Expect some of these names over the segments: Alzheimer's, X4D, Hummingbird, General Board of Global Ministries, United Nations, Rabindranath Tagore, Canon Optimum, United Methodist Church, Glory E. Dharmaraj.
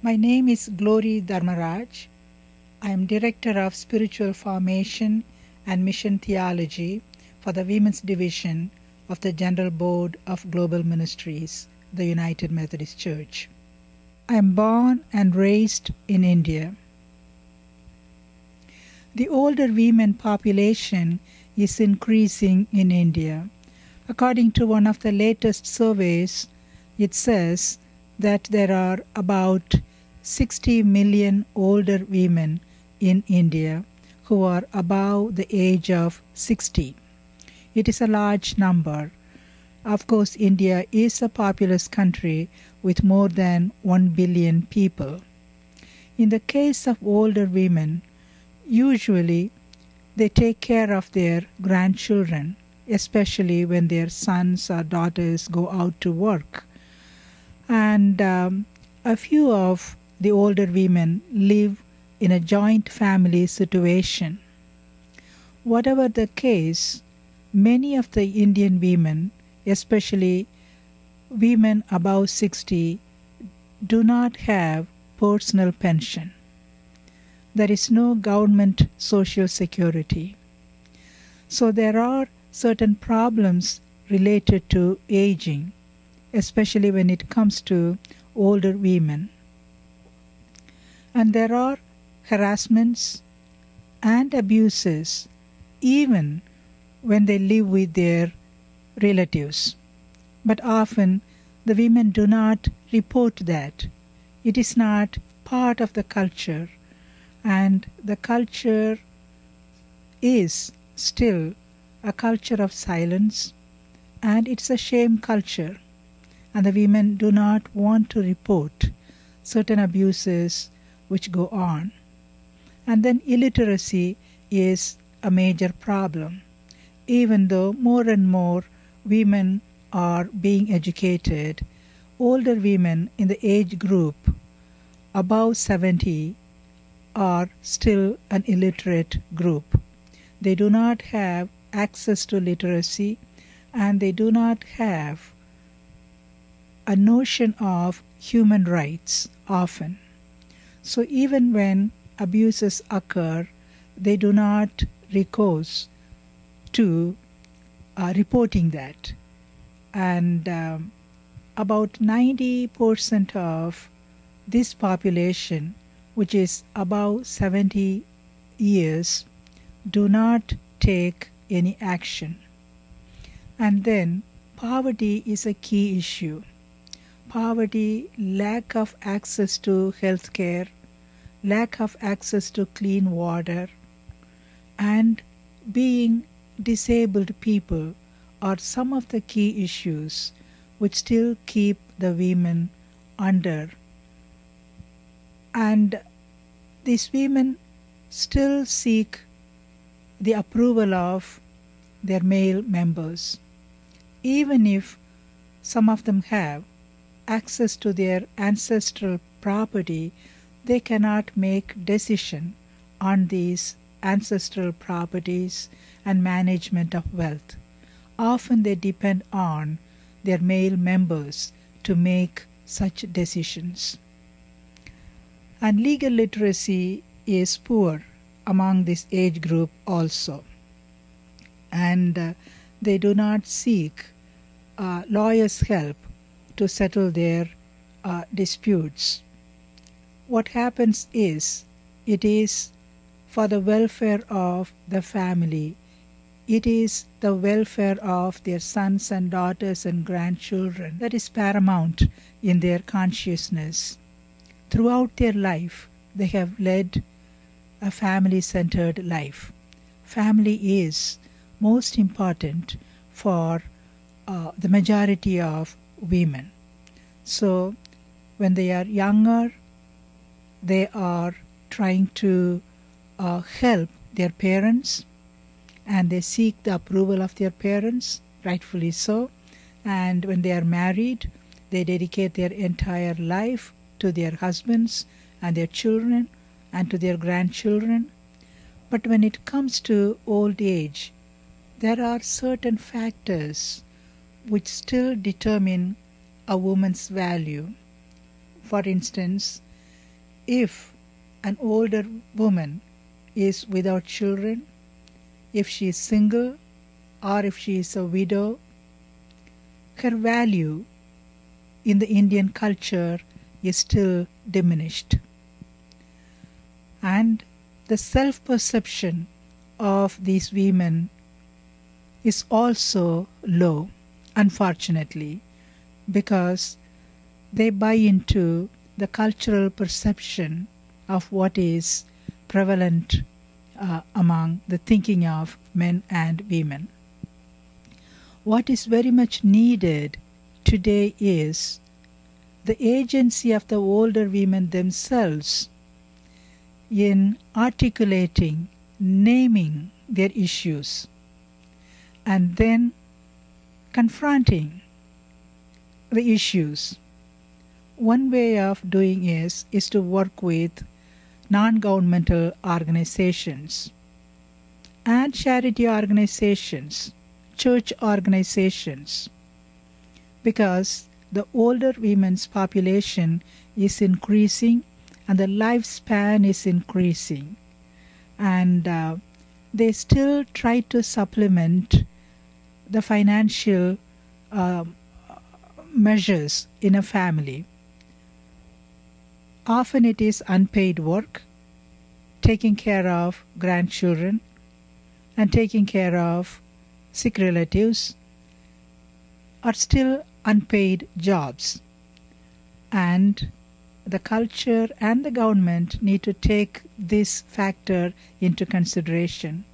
My name is Glory E. Dharmaraj. I am Director of Spiritual Formation and Mission Theology for the Women's Division of the General Board of Global Ministries, the United Methodist Church. I am born and raised in India. The older women population is increasing in India. According to one of the latest surveys, it says that there are about 60 million older women in India who are above the age of 60. It is a large number. Of course, India is a populous country with more than 1 billion people. In the case of older women, usually they take care of their grandchildren, especially when their sons or daughters go out to work. And a few of the older women live in a joint family situation. Whatever the case, many of the Indian women, especially women above 60, do not have personal pension. There is no government social security. So there are certain problems related to aging, especially when it comes to older women. And there are harassments and abuses even when they live with their relatives. But often the women do not report that. It is not part of the culture, and the culture is still a culture of silence, and it's a shame culture, and the women do not want to report certain abuses which go on. And then illiteracy is a major problem. Even though more and more women are being educated, older women in the age group above 70 are still an illiterate group. They do not have access to literacy, and they do not have a notion of human rights often. So even when abuses occur, they do not recourse to reporting that. And about 90% of this population, which is above 70 years, do not take any action. And then poverty is a key issue. Poverty, lack of access to health care, lack of access to clean water, and being disabled people are some of the key issues which still keep the women under. And these women still seek the approval of their male members, even if some of them have access to their ancestral property. They cannot make decision on these ancestral properties and management of wealth. Often they depend on their male members to make such decisions. And legal literacy is poor among this age group also. And they do not seek lawyers' help to settle their disputes. What happens is, it is for the welfare of the family. It is the welfare of their sons and daughters and grandchildren that is paramount in their consciousness. Throughout their life, they have led a family-centered life. Family is most important for the majority of women. So when they are younger, they are trying to help their parents, and they seek the approval of their parents, rightfully so. And when they are married, they dedicate their entire life to their husbands and their children and to their grandchildren. But when it comes to old age, there are certain factors which still determine a woman's value. For instance, if an older woman is without children, if she is single, or if she is a widow, her value in the Indian culture is still diminished. And the self-perception of these women is also low, unfortunately, because they buy into the cultural perception of what is prevalent among the thinking of men and women. What is very much needed today is the agency of the older women themselves in articulating, naming their issues, and then confronting the issues. One way of doing is to work with non-governmental organizations and charity organizations, church organizations, because the older women's population is increasing and the lifespan is increasing, and they still try to supplement the financial measures in a family. Often it is unpaid work, taking care of grandchildren and taking care of sick relatives are still unpaid jobs, and the culture and the government need to take this factor into consideration.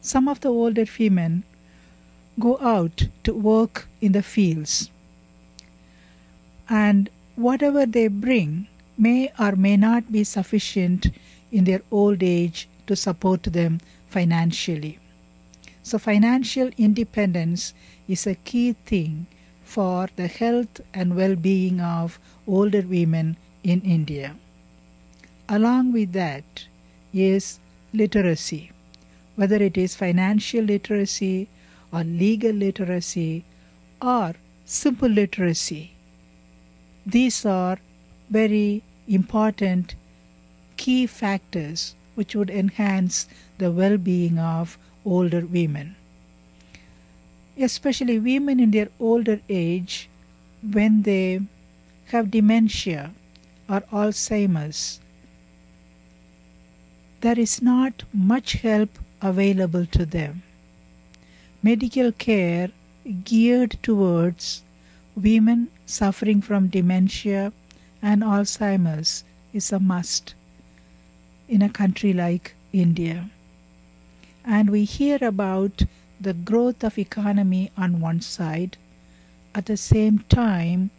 Some of the older women go out to work in the fields, and whatever they bring may or may not be sufficient in their old age to support them financially. So financial independence is a key thing for the health and well-being of older women in India. Along with that is literacy, whether it is financial literacy or legal literacy or simple literacy. These are very important key factors which would enhance the well-being of older women. Especially women in their older age, when they have dementia or Alzheimer's, there is not much help available to them. Medical care geared towards women suffering from dementia and Alzheimer's is a must in a country like India. And we hear about the growth of economy on one side, at the same time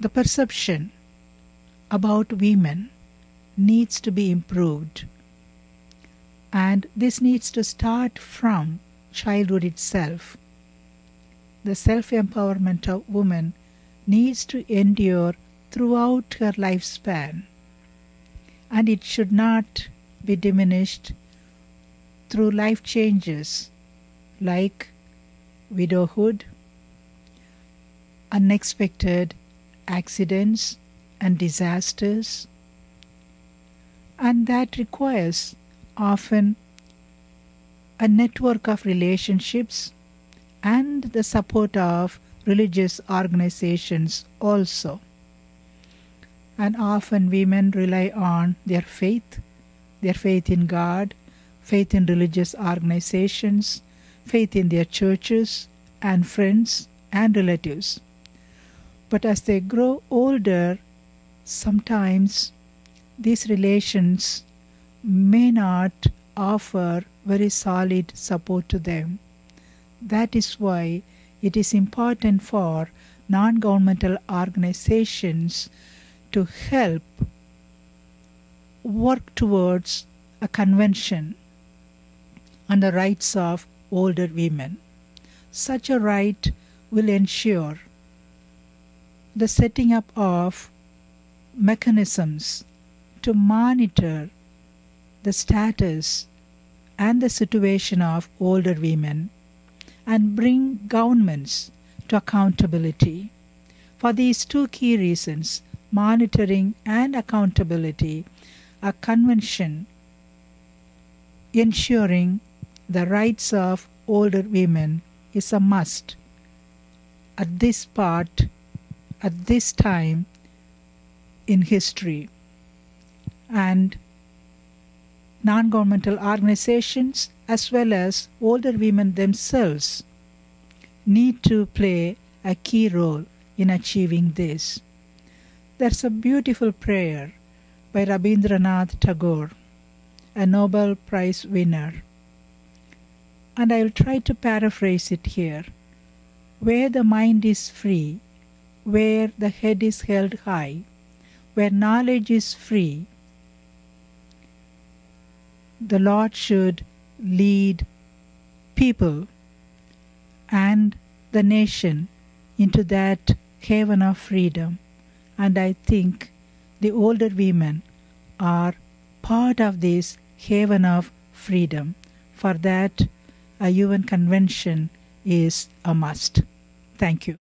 the perception about women needs to be improved, and this needs to start from childhood itself. The self-empowerment of women needs to endure throughout her lifespan, and it should not be diminished through life changes like widowhood, unexpected accidents and disasters, and that requires often a network of relationships and the support of religious organizations also. And often women rely on their faith in God, faith in religious organizations, faith in their churches and friends and relatives. But as they grow older, sometimes these relations may not offer very solid support to them. That is why it is important for non-governmental organizations to help work towards a convention on the rights of older women. Such a right will ensure the setting up of mechanisms to monitor the status and the situation of older women and bring governments to accountability. For these two key reasons, monitoring and accountability, a convention ensuring the rights of older women is a must at this time in history. And non-governmental organizations as well as older women themselves need to play a key role in achieving this. There's a beautiful prayer by Rabindranath Tagore, a Nobel Prize winner, and I will try to paraphrase it here. Where the mind is free, where the head is held high, where knowledge is free, the Lord should lead people and the nation into that haven of freedom. And I think the older women are part of this haven of freedom. For that, a UN convention is a must. Thank you.